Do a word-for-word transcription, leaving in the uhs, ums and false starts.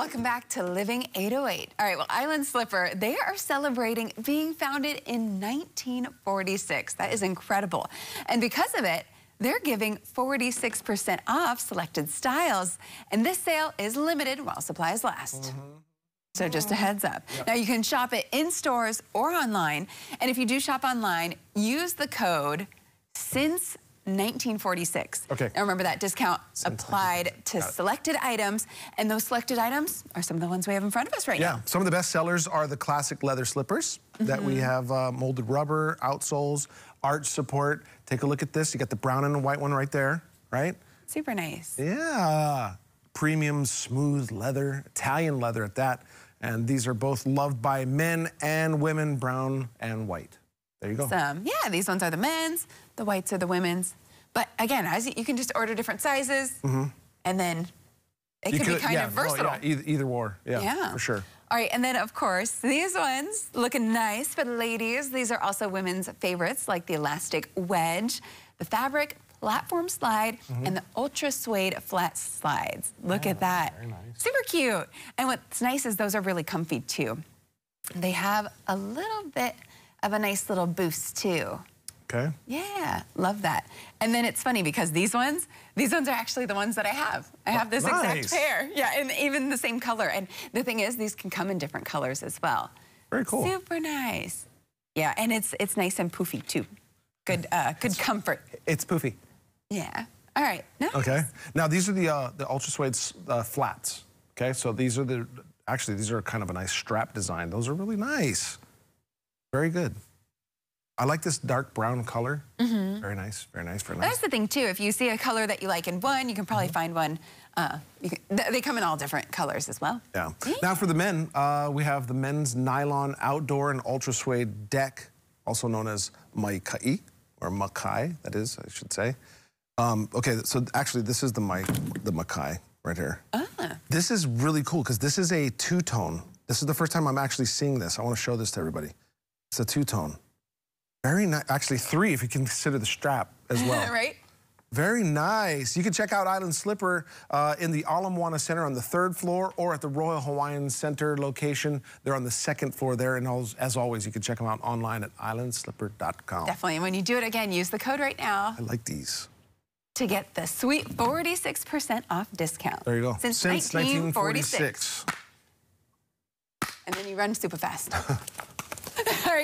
welcome back to Living eight oh eight. All right, well, Island Slipper, they are celebrating being founded in nineteen forty-six. That is incredible. And because of it, they're giving forty-six percent off selected styles. And this sale is limited while supplies last. Mm-hmm. So just a heads up. Yep. Now you can shop it in stores or online. And if you do shop online, use the code since nineteen forty-six. Okay. Now remember that discount Since applied to selected items, and those selected items are some of the ones we have in front of us right yeah. now. Yeah, some of the best sellers are the classic leather slippers mm-hmm. that we have, uh, molded rubber, outsoles, arch support. Take a look at this. You got the brown and the white one right there, right? Super nice. Yeah. Premium smooth leather, Italian leather at that. And these are both loved by men and women, brown and white. There you go. Some, yeah, these ones are the men's, the whites are the women's. But again, as you, you can just order different sizes, mm-hmm. and then it can be kind yeah, of versatile. Oh, yeah, either, either or, yeah, yeah, for sure. All right, and then of course, these ones looking nice for the ladies. These are also women's favorites, like the elastic wedge, the fabric platform slide, mm-hmm. and the ultra suede flat slides. Look yeah, at that. Very nice. Super cute. And what's nice is those are really comfy too. They have a little bit of a nice little boost too. Okay. Yeah, love that. And then it's funny because these ones, these ones are actually the ones that I have. I have this nice. exact pair. Yeah, and even the same color. And the thing is, these can come in different colors as well. Very cool. Super nice. Yeah, and it's it's nice and poofy too. Good uh, good it's, comfort. It's poofy. Yeah. All right. Nice. Okay. Now these are the uh, the ultra suede uh, flats. Okay. So these are the actually these are kind of a nice strap design. Those are really nice. Very good. I like this dark brown color. Mm-hmm. Very nice, very nice, very nice. That's the thing too, if you see a color that you like in one, you can probably mm-hmm. find one. Uh, you can, th they come in all different colors as well. Yeah. yeah. Now for the men, uh, we have the men's nylon outdoor and ultra suede deck, also known as Makai, or Makai, that is, I should say. Um, okay, so actually this is the, my, the Makai right here. Ah. This is really cool, because this is a two-tone. This is the first time I'm actually seeing this. I want to show this to everybody. It's a two-tone. Very nice. Actually, three if you consider the strap as well. Right? Very nice. You can check out Island Slipper uh, in the Ala Moana Center on the third floor or at the Royal Hawaiian Center location. They're on the second floor there. And as always, you can check them out online at island slipper dot com. Definitely. And when you do it again, use the code right now. I like these. To get the sweet forty-six percent off discount. There you go. Since, Since nineteen forty-six. nineteen forty-six. And then you run super fast. All right.